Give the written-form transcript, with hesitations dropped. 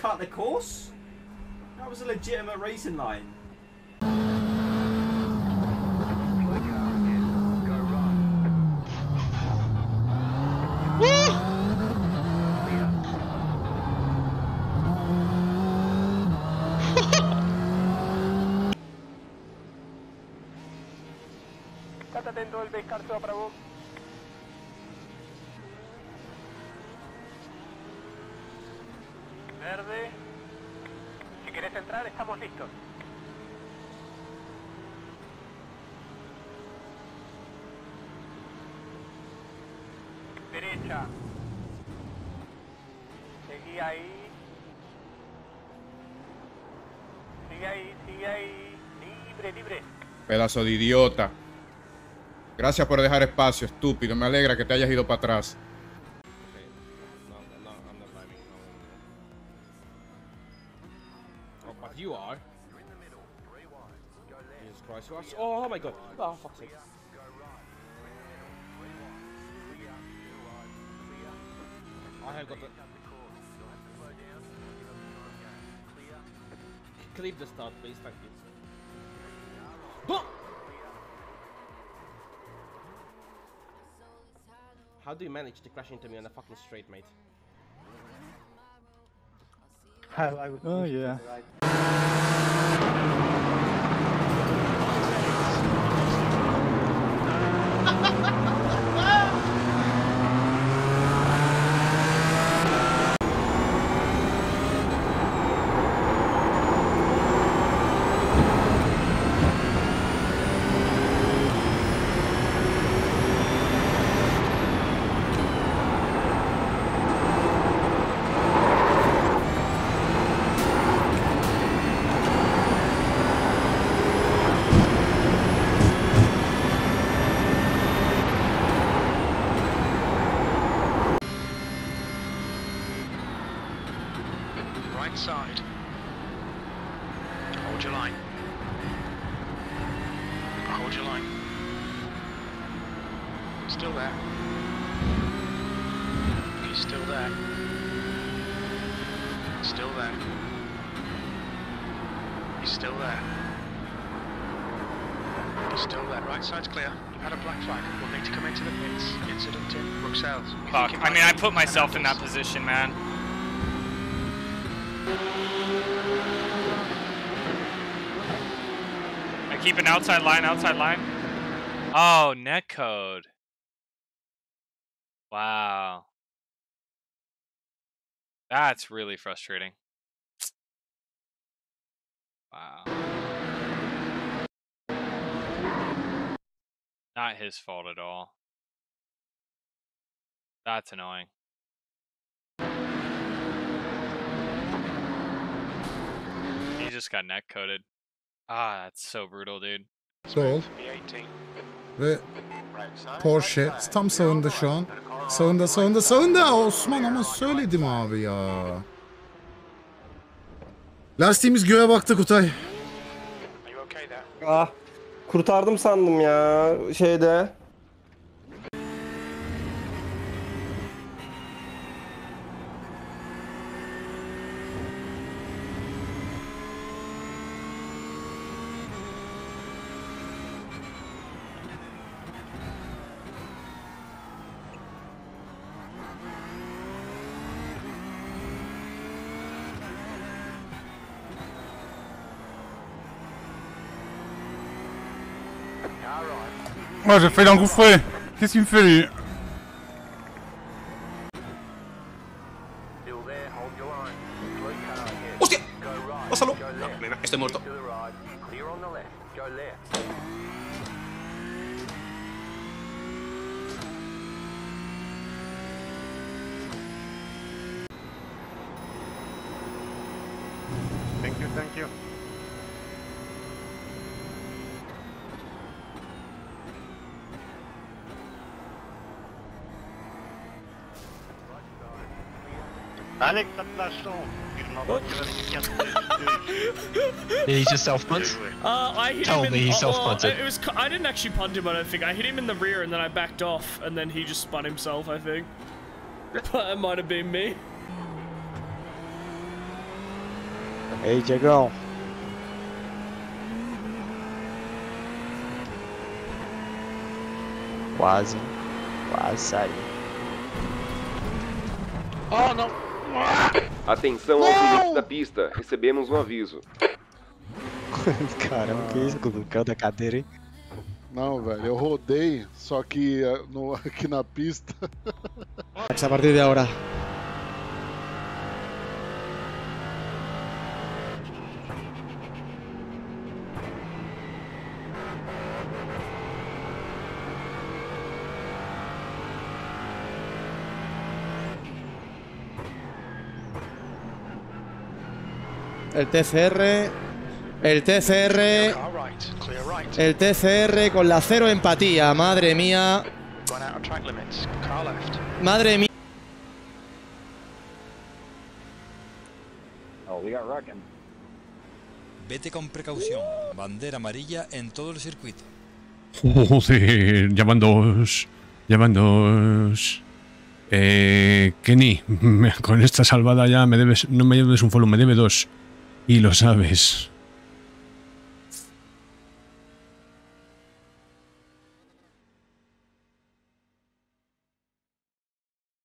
cut the course? That was a legitimate racing line. Verde. Si quieres entrar, estamos listos. Derecha. Seguí ahí. Sigue ahí, sigue ahí. Libre, libre. Pedazo de idiota. Gracias por dejar espacio, estúpido. Me alegra que te hayas ido para atrás. You are. You're in the middle. Three wide. Go left. Jesus Christ. Three oh my God. Oh fuck it. Go right. We're in the middle. Three wide. Three up. Two wide. Three up. I have got the course. You'll have to slow down. Give up your game. Clear. Clip the start, please. Thank you. Boom. How do you manage to crash into me on a fucking straight, mate? I would oh yeah. Side. Hold your line. Hold your line. Still there. He's still there. Still there. He's still there. He's still there. Right side's clear. You've had a black flag. We'll need to come into the pits. Incident in Bruxelles. Fuck. I mean, I put myself in that position, man. I keep an outside line, outside line. Oh, netcode. Wow. That's really frustrating. Wow. Not his fault at all. That's annoying. He just got neck coated. Ah, that's so brutal, dude. Gold. Ve Porsche tam sağında şu an. Sağında, sağında, sağında. Osman ama söyledim abi ya. Lastiğimiz göğe baktı Kutay. Ah, kurtardım sandım ya şeyde. Oh, j'ai failli l'engouffrer. Qu'est-ce qu'il me fait lui? Oh shit! Oh salaud! No, merde, estoy muerto. Thank you, thank you. Did he just self-punt? Told me he self-punted. Well, I didn't actually punt him, I don't think. I hit him in the rear and then I backed off and then he just spun himself, I think. But it might have been me. Aí, Diegão. Quase, hein? Quase saiu. Oh, não! Atenção aos limites da pista, recebemos um aviso. Caramba, que isso? O caiu da cadeira, hein? Não, velho, eu rodei, só que aqui na pista. A partir de agora. El TCR con la cero empatía, madre mía. Madre mía. Vete con precaución, bandera amarilla en todo el circuito. Joder, llaman dos. Kenny, con esta salvada ya me debes, no me debes un follow, me debes dos. Y lo sabes.